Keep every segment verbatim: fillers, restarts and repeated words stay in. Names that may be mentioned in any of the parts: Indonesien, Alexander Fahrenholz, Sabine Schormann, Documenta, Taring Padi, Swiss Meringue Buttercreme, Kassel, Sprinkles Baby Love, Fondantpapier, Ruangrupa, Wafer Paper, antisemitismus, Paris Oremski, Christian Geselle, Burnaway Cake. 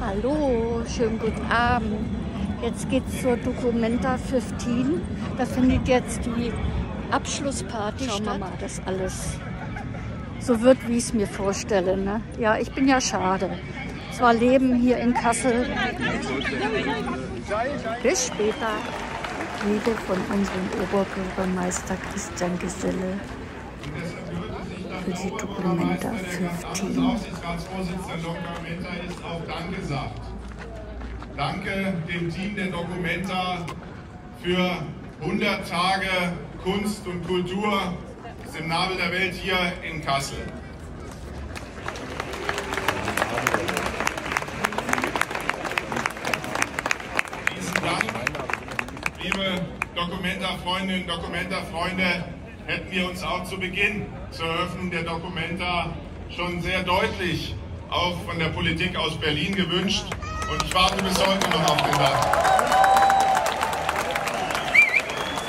Hallo, schönen guten Abend. Jetzt geht es zur Documenta fünfzehn. Da findet jetzt die Abschlussparty statt. Schauen wir mal, das alles so wird, wie ich es mir vorstelle. Ne? Ja, ich bin ja schade. Es war Leben hier in Kassel. Bis später. Rede von unserem Oberbürgermeister Christian Geselle für die Documenta fünfzehn. Der Aufsichtsratsvorsitzende Documenta ist auch Dank gesagt. Danke dem Team der Documenta für hundert Tage Kunst und Kultur aus dem Nabel der Welt hier in Kassel. Vielen Dank, liebe Documenta-Freundinnen und Documenta-Freunde, hätten wir uns auch zu Beginn zur Eröffnung der Documenta schon sehr deutlich auch von der Politik aus Berlin gewünscht. Und ich warte bis heute noch auf den Tag.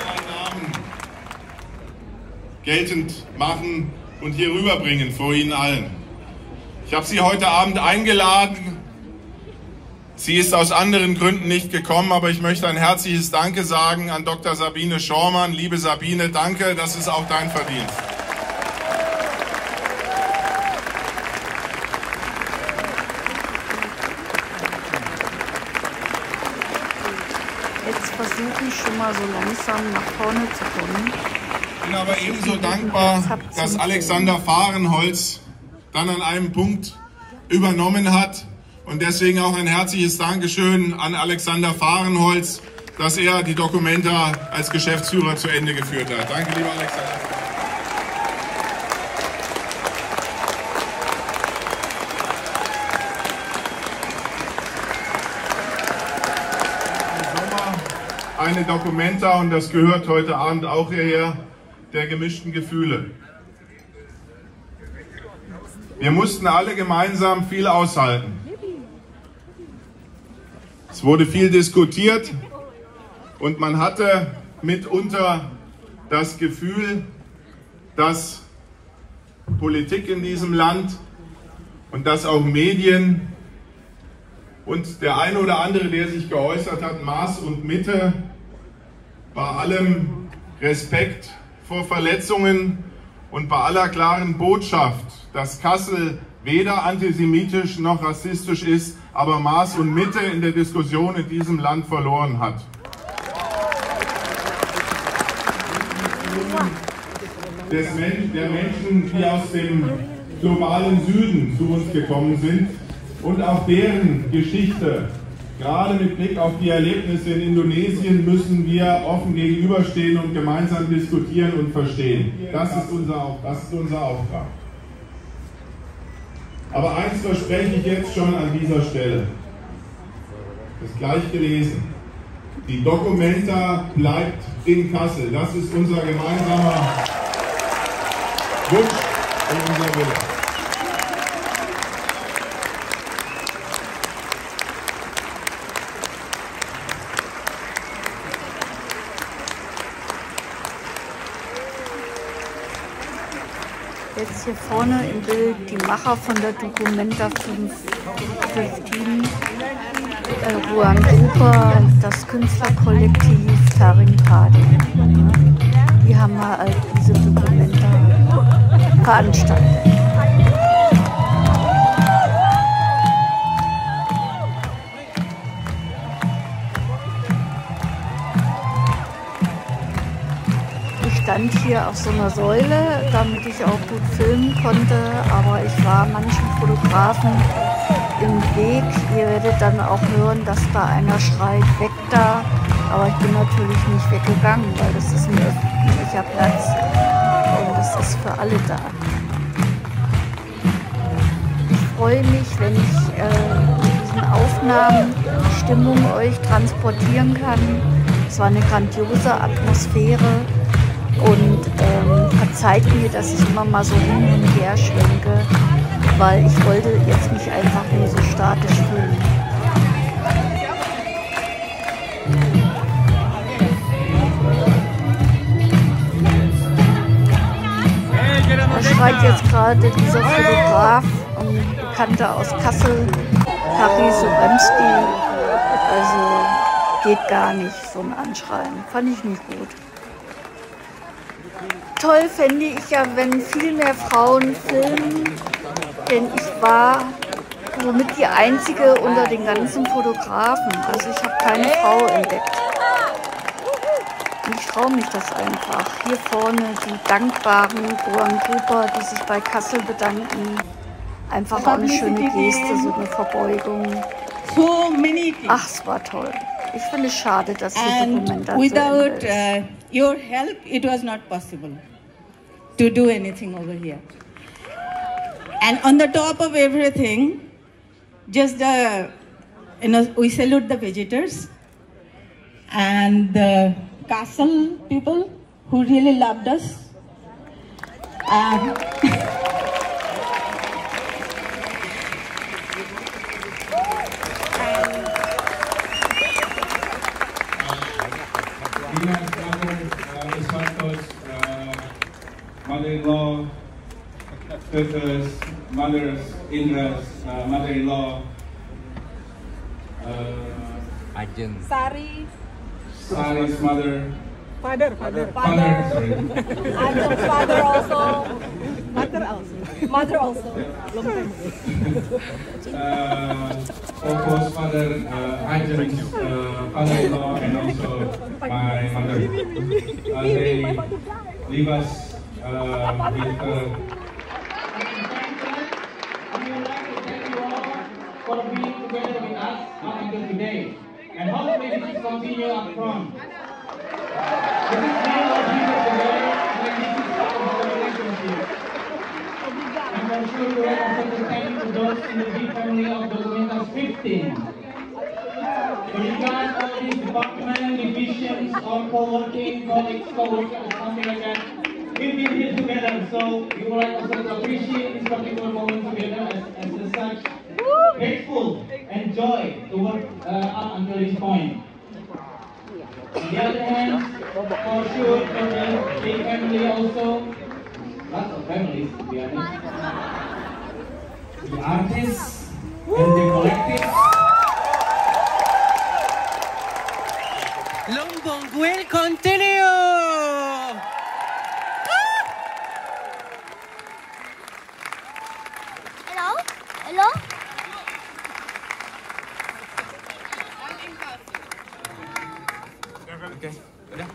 Meinen Namen geltend machen und hier rüberbringen vor Ihnen allen. Ich habe Sie heute Abend eingeladen. Sie ist aus anderen Gründen nicht gekommen, aber ich möchte ein herzliches Danke sagen an Doktor Sabine Schormann. Liebe Sabine, danke, das ist auch dein Verdienst. Jetzt versuche ich schon mal so langsam nach vorne zu kommen. Ich bin aber ebenso dankbar, dass Alexander Fahrenholz dann an einem Punkt übernommen hat. Und deswegen auch ein herzliches Dankeschön an Alexander Fahrenholz, dass er die Documenta als Geschäftsführer zu Ende geführt hat. Danke, lieber Alexander. Eine Documenta, und das gehört heute Abend auch hierher, der gemischten Gefühle. Wir mussten alle gemeinsam viel aushalten. Es wurde viel diskutiert und man hatte mitunter das Gefühl, dass Politik in diesem Land und dass auch Medien und der eine oder andere, der sich geäußert hat, Maß und Mitte bei allem Respekt vor Verletzungen und bei aller klaren Botschaft, dass Kassel weder antisemitisch noch rassistisch ist, aber Maß und Mitte in der Diskussion in diesem Land verloren hat. Des Men- der Menschen, die aus dem globalen Süden zu uns gekommen sind und auch deren Geschichte, gerade mit Blick auf die Erlebnisse in Indonesien, müssen wir offen gegenüberstehen und gemeinsam diskutieren und verstehen. Das ist unser, das ist unser Auftrag. Aber eins verspreche ich jetzt schon an dieser Stelle, ist gleich gelesen: Die Documenta bleibt in Kassel. Das ist unser gemeinsamer Wunsch und unser Wille. Jetzt hier vorne im Bild die Macher von der Documenta fünfzehn, äh, Ruangrupa, das Künstlerkollektiv Taring Padi. Die haben mal halt diese Documenta veranstaltet. Stand hier auf so einer Säule, damit ich auch gut filmen konnte, aber ich war manchen Fotografen im Weg. Ihr werdet dann auch hören, dass da einer schreit, weg da, aber ich bin natürlich nicht weggegangen, weil das ist ein öffentlicher Platz und das ist für alle da. Ich freue mich, wenn ich äh, diesen Aufnahmen Stimmung euch transportieren kann. Es war eine grandiose Atmosphäre. Und ähm, verzeiht mir, dass ich immer mal so hin und her schwenke, weil ich wollte jetzt nicht einfach nur so statisch filmen. Da schreit jetzt gerade dieser Fotograf und Bekannter aus Kassel, Paris Oremski. Also geht gar nicht, so ein Anschreien. Fand ich nicht gut. Toll fände ich ja, wenn viel mehr Frauen filmen, denn ich war somit die einzige unter den ganzen Fotografen. Also ich habe keine Frau entdeckt. Und ich traue mich das einfach. Hier vorne die dankbaren Ruangrupa, die sich bei Kassel bedanken. Einfach auch eine schöne Geste, so eine Verbeugung. Ach, es war toll. Ich finde es schade, dass die Dokumentation without uh, your help, it was not possible to do anything over here. And on the top of everything, just the, you know, we salute the visitors and the Kassel people who really loved us. Um, mother-in-law, sisters, mothers, in-laws, uh, mother-in-law, uh, Sari, Sari's mother, father, father, father, father, father also, mother also, mother also, uh, of course, father, uh, agents, uh, father-in-law, and also my mother. Uh, they leave us. Uh, with, uh, I would like to thank you all for being together with us until today, and hopefully this will continue up front. This is real of people today, and this is part of our relationship. And I'm sure you have a certain thank you to those in the big family of Documenta fifteen. Regardless of this department, divisions, or co-working, colleagues, co-workers, or something like that, we've been here together, so we would like to appreciate this particular moment together as, as such. Grateful and joy to work uh, up until this point. On the other hand, for sure, for the big family also, lots of families to be honest. The artists and the collectives. Long Bong will continue! Hello? Okay. Yeah.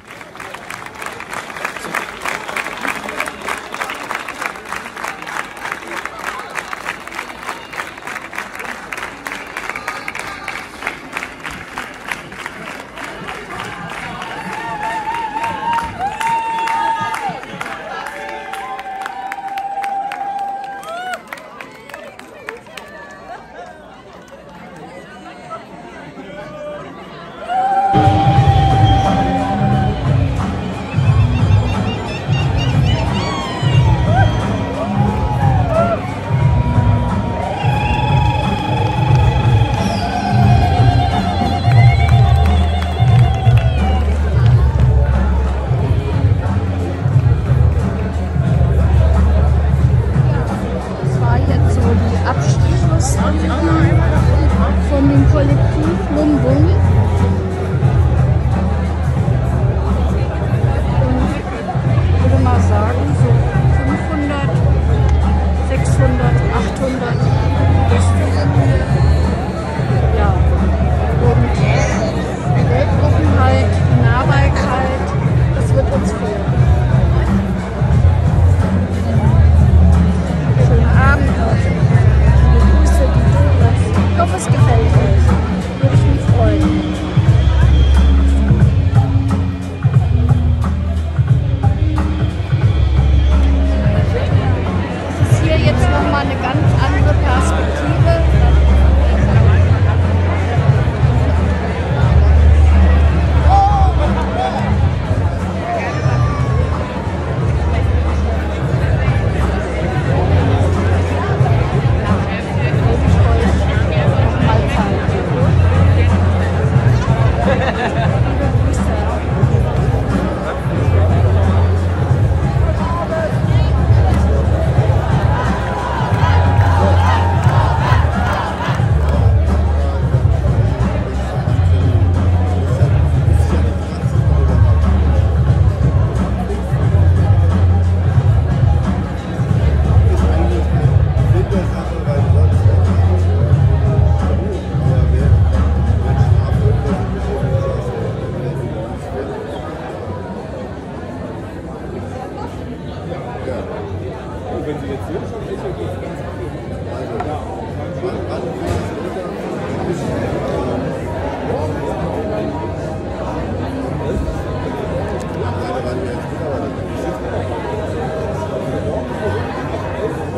wenn Sie jetzt sind, schon sicher geht es ganz gut. Also ja,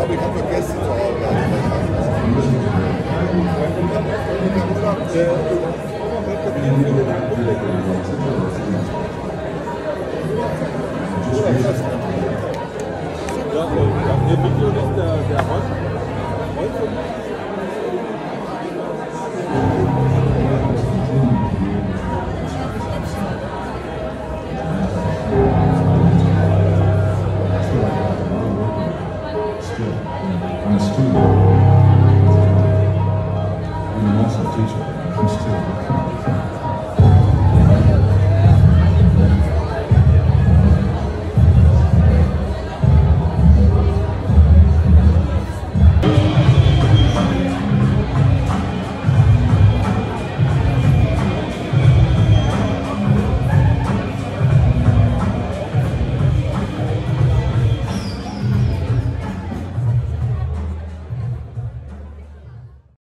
aber ich habe vergessen zu arbeiten.